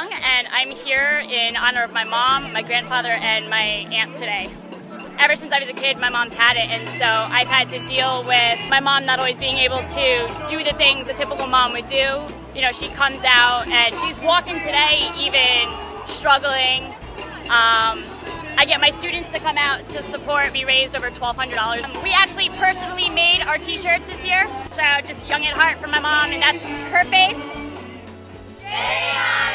Young, and I'm here in honor of my mom, my grandfather, and my aunt today. Ever since I was a kid, my mom's had it, and so I've had to deal with my mom not always being able to do the things a typical mom would do. You know, she comes out, and she's walking today, even struggling. I get my students to come out to support. We raised over $1,200. We actually personally made our t-shirts this year. So just Young at Heart for my mom, and that's her face. Yeah.